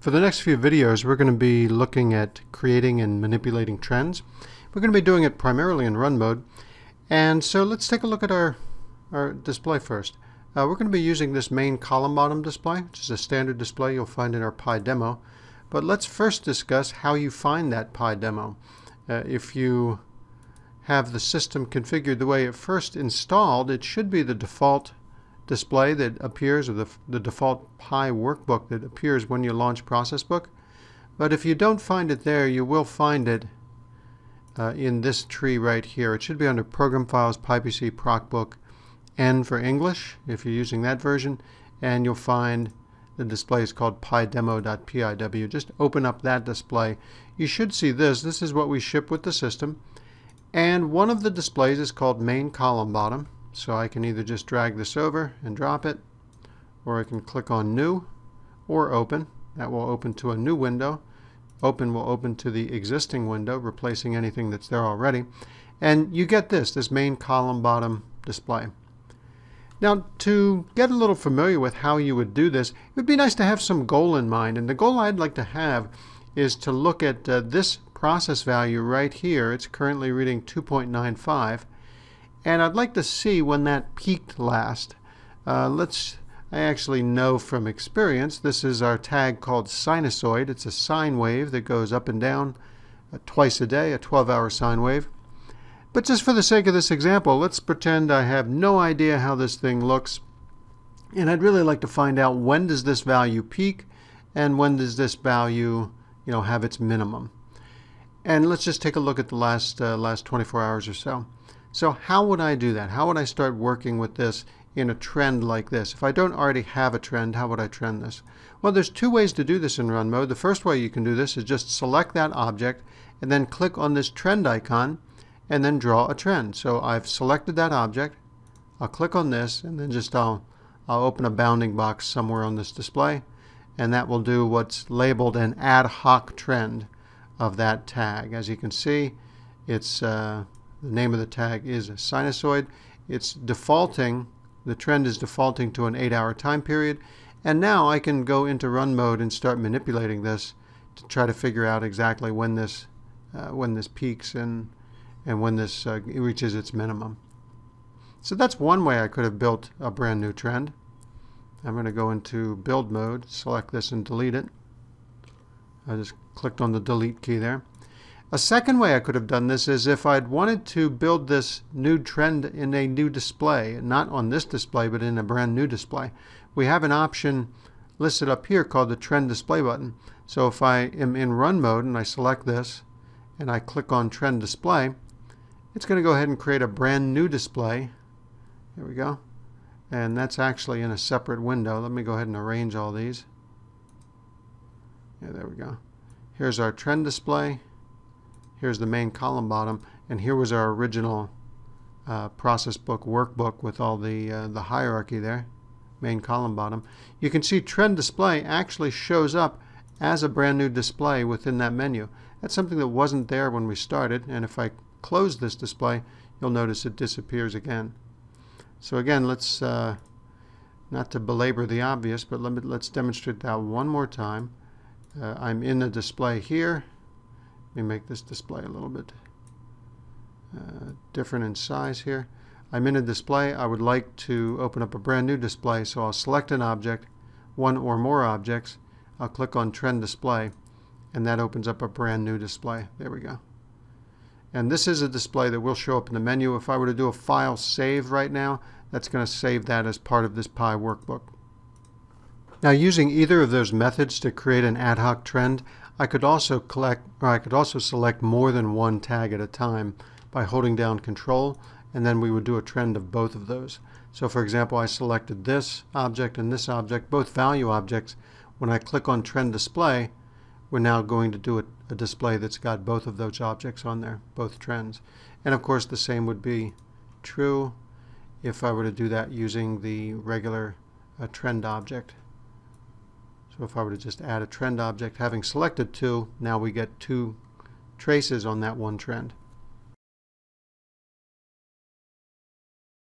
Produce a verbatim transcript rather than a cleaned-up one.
For the next few videos, we're going to be looking at creating and manipulating trends. We're going to be doing it primarily in run mode. And so let's take a look at our, our display first. Uh, we're going to be using this main column bottom display, which is a standard display you'll find in our P I demo. But let's first discuss how you find that P I demo. Uh, if you have the system configured the way it first installed, it should be the default display that appears, or the, the default P I workbook that appears when you launch ProcessBook. But if you don't find it there, you will find it uh, in this tree right here. It should be under Program Files, P I P C, ProcBook, N for English, if you're using that version, and you'll find the display is called P I Demo.P I W. Just open up that display. You should see this. This is what we ship with the system. And one of the displays is called Main Column Bottom. So I can either just drag this over and drop it, or I can click on New or Open. That will open to a new window. Open will open to the existing window, replacing anything that's there already. And you get this, this Main Column Bottom display. Now, to get a little familiar with how you would do this, it would be nice to have some goal in mind. And the goal I'd like to have is to look at uh, this process value right here. It's currently reading two point nine five. And I'd like to see when that peaked last. Uh, let's, I actually know from experience, this is our tag called sinusoid. It's a sine wave that goes up and down uh, twice a day, a twelve hour sine wave. But just for the sake of this example, let's pretend I have no idea how this thing looks. And I'd really like to find out, when does this value peak, and when does this value, you know, have its minimum. And let's just take a look at the last, uh, last twenty-four hours or so. So how would I do that? How would I start working with this in a trend like this? If I don't already have a trend, how would I trend this? Well, there's two ways to do this in run mode. The first way you can do this is just select that object and then click on this trend icon and then draw a trend. So I've selected that object. I'll click on this, and then just I'll, I'll open a bounding box somewhere on this display, and that will do what's labeled an ad hoc trend of that tag. As you can see, it's uh, the name of the tag is sinusoid. It's defaulting, the trend is defaulting to an eight hour time period, and now I can go into run mode and start manipulating this to try to figure out exactly when this, uh, when this peaks and and when this uh, reaches its minimum. So that's one way I could have built a brand new trend. I'm going to go into build mode, select this and delete it. I just clicked on the delete key there. A second way I could have done this is if I'd wanted to build this new trend in a new display, not on this display, but in a brand new display. We have an option listed up here called the trend display button. So if I am in run mode and I select this and I click on trend display, it's going to go ahead and create a brand new display. Here we go. And that's actually in a separate window. Let me go ahead and arrange all these. Yeah, there we go. Here's our trend display. Here's the main column bottom. And here was our original uh, ProcessBook workbook with all the, uh, the hierarchy there, main column bottom. You can see trend display actually shows up as a brand new display within that menu. That's something that wasn't there when we started. And if I close this display, you'll notice it disappears again. So again, let's, uh, not to belabor the obvious, but let me, let's demonstrate that one more time. Uh, I'm in the display here. Let me make this display a little bit uh, different in size here. I'm in a display. I would like to open up a brand new display, so I'll select an object, one or more objects. I'll click on Trend Display, and that opens up a brand new display. There we go. And this is a display that will show up in the menu. If I were to do a file save right now, that's going to save that as part of this P I workbook. Now, using either of those methods to create an ad hoc trend, I could also collect, or I could also select more than one tag at a time by holding down Control, and then we would do a trend of both of those. So, for example, I selected this object and this object, both value objects. When I click on Trend Display, we're now going to do a, a display that's got both of those objects on there, both trends. And of course the same would be true if I were to do that using the regular uh, trend object. So if I were to just add a trend object, having selected two, now we get two traces on that one trend.